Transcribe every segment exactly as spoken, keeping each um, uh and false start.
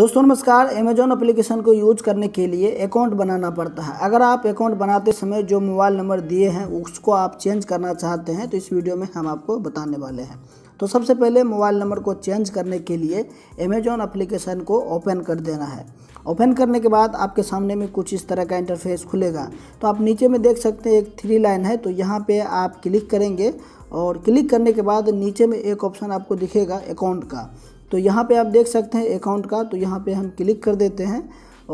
दोस्तों नमस्कार। Amazon application को यूज करने के लिए अकाउंट बनाना पड़ता है। अगर आप अकाउंट बनाते समय जो मोबाइल नंबर दिए हैं उसको आप चेंज करना चाहते हैं तो इस वीडियो में हम आपको बताने वाले हैं। तो सबसे पहले मोबाइल नंबर को चेंज करने के लिए अमेज़ॉन एप्लीकेशन को ओपन कर देना है। ओपन करने के बाद आपके सामने में कुछ इस तरह का इंटरफेस खुलेगा। तो आप नीचे में देख सकते हैं एक थ्री लाइन है, तो यहाँ पे आप क्लिक करेंगे और क्लिक करने के बाद नीचे में एक ऑप्शन आपको दिखेगा अकाउंट का। तो यहाँ पे आप देख सकते हैं अकाउंट का, तो यहाँ पे हम क्लिक कर देते हैं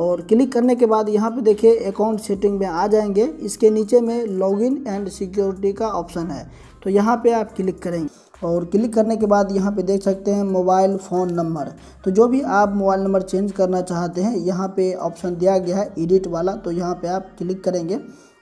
और क्लिक करने के बाद यहाँ पे देखिए अकाउंट सेटिंग में आ जाएंगे। इसके नीचे में लॉगिन एंड सिक्योरिटी का ऑप्शन है, तो यहाँ पे आप क्लिक करेंगे और क्लिक करने के बाद यहाँ पे देख सकते हैं मोबाइल फ़ोन नंबर। तो जो भी आप मोबाइल नंबर चेंज करना चाहते हैं यहाँ पे ऑप्शन दिया गया है एडिट वाला, तो यहाँ पे आप क्लिक करेंगे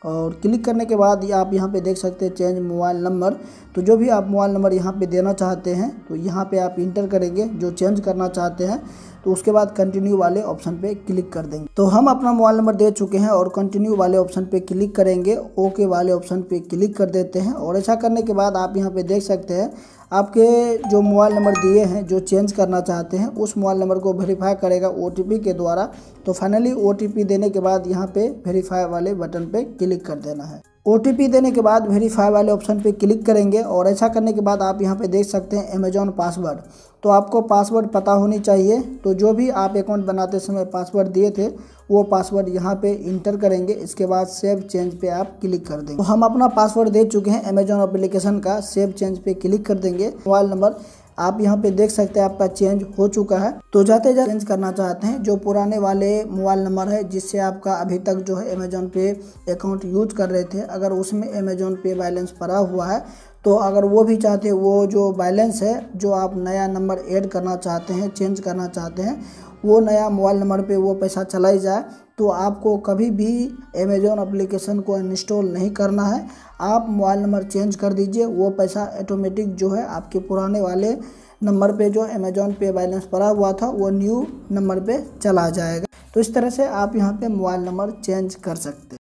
और क्लिक करने के बाद आप यहाँ पे देख सकते हैं चेंज मोबाइल नंबर। तो जो भी आप मोबाइल नंबर यहाँ पे देना चाहते हैं तो यहाँ पे आप इंटर करेंगे जो चेंज करना चाहते हैं, तो उसके बाद कंटिन्यू वाले ऑप्शन पे क्लिक कर देंगे। तो हम अपना मोबाइल नंबर दे चुके हैं और कंटिन्यू वाले ऑप्शन पे क्लिक करेंगे, ओके वाले ऑप्शन पे क्लिक कर देते हैं। और ऐसा करने के बाद आप यहाँ पे देख सकते हैं आपके जो मोबाइल नंबर दिए हैं जो चेंज करना चाहते हैं उस मोबाइल नंबर को वेरीफाई करेगा ओटीपी के द्वारा। तो फाइनली ओटीपी देने के बाद यहाँ पे वेरीफाई वाले बटन पे क्लिक कर देना है। ओटीपी देने के बाद वेरीफाई वाले ऑप्शन पे क्लिक करेंगे और ऐसा करने के बाद आप यहाँ पे देख सकते हैं अमेज़ॉन पासवर्ड। तो आपको पासवर्ड पता होनी चाहिए, तो जो भी आप अकाउंट बनाते समय पासवर्ड दिए थे वो पासवर्ड यहाँ पे इंटर करेंगे। इसके बाद सेव चेंज पे आप क्लिक कर देंगे। तो हम अपना पासवर्ड दे चुके हैं अमेज़ॉन एप्लीकेशन का, सेव चेंज पे क्लिक कर देंगे। मोबाइल नंबर आप यहाँ पे देख सकते हैं आपका चेंज हो चुका है। तो जाते जाते चेंज करना चाहते हैं जो पुराने वाले मोबाइल नंबर है जिससे आपका अभी तक जो है अमेज़ॉन पे अकाउंट यूज कर रहे थे, अगर उसमें अमेज़ॉन पे बैलेंस पड़ा हुआ है तो अगर वो भी चाहते हैं वो जो बैलेंस है जो आप नया नंबर ऐड करना चाहते हैं चेंज करना चाहते हैं वो नया मोबाइल नंबर पे वो पैसा चलाई जाए, तो आपको कभी भी अमेज़ॉन एप्लीकेशन को इंस्टॉल नहीं करना है। आप मोबाइल नंबर चेंज कर दीजिए, वो पैसा ऑटोमेटिक जो है आपके पुराने वाले नंबर पे जो अमेज़ॉन पे बैलेंस पड़ा हुआ था वो न्यू नंबर पे चला जाएगा। तो इस तरह से आप यहाँ पे मोबाइल नंबर चेंज कर सकते हैं।